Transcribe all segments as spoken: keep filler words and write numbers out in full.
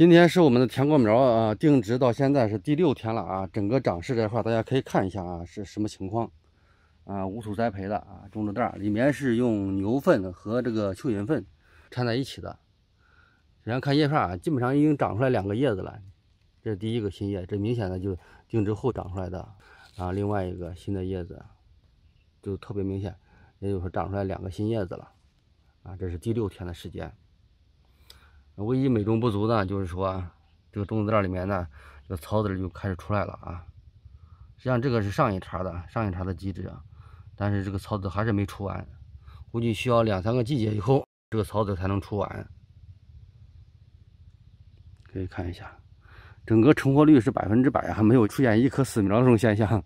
今天是我们的甜瓜苗啊，定植到现在是第六天了啊。整个长势这块大家可以看一下啊，是什么情况啊？无土栽培的啊，种子袋里面是用牛粪和这个蚯蚓粪掺在一起的。首先看叶片啊，基本上已经长出来两个叶子了，这是第一个新叶，这明显的就定植后长出来的啊。另外一个新的叶子就特别明显，也就是说长出来两个新叶子了啊。这是第六天的时间。 唯一美中不足呢，就是说这个种子袋里面呢，这个草籽就开始出来了啊。实际上这个是上一茬的上一茬的基质啊，但是这个草籽还是没出完，估计需要两三个季节以后，这个草籽才能出完。可以看一下，整个成活率是百分之百，还没有出现一颗死苗这种现象。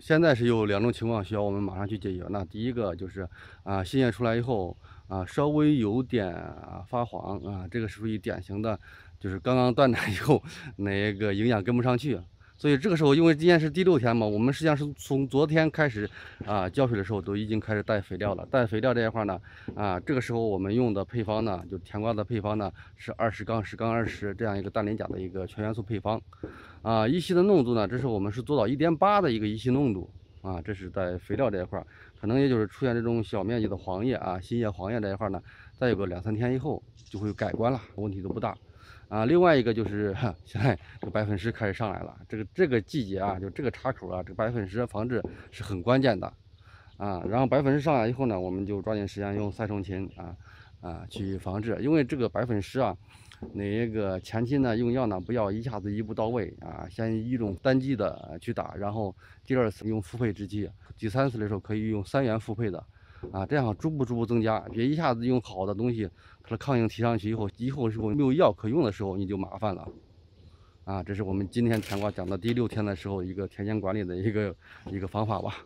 现在是有两种情况需要我们马上去解决。那第一个就是啊，新叶出来以后啊，稍微有点啊发黄啊，这个是属于典型的，就是刚刚断奶以后那个营养跟不上去。所以这个时候，因为今天是第六天嘛，我们实际上是从昨天开始啊浇水的时候都已经开始带肥料了。带肥料这一块呢，啊，这个时候我们用的配方呢，就甜瓜的配方呢是二十杠十杠二十这样一个氮磷钾的一个全元素配方。 啊，乙烯的浓度呢？这是我们是做到 一点八 的一个乙烯浓度啊，这是在肥料这一块，可能也就是出现这种小面积的黄叶啊，新叶黄叶这一块呢，再有个两三天以后就会改观了，问题都不大啊。另外一个就是现在这个白粉虱开始上来了，这个这个季节啊，就这个插口啊，这个白粉虱防治是很关键的啊。然后白粉虱上来以后呢，我们就抓紧时间用塞虫嗪啊啊去防治，因为这个白粉虱啊。 那个前期呢，用药呢不要一下子一步到位啊，先一种单剂的去打，然后第二次用复配制剂，第三次的时候可以用三元复配的，啊，这样逐步逐步增加，别一下子用好的东西，它的抗性提上去以后，以后是没有药可用的时候你就麻烦了，啊，这是我们今天甜瓜讲的第六天的时候一个田间管理的一个一个方法吧。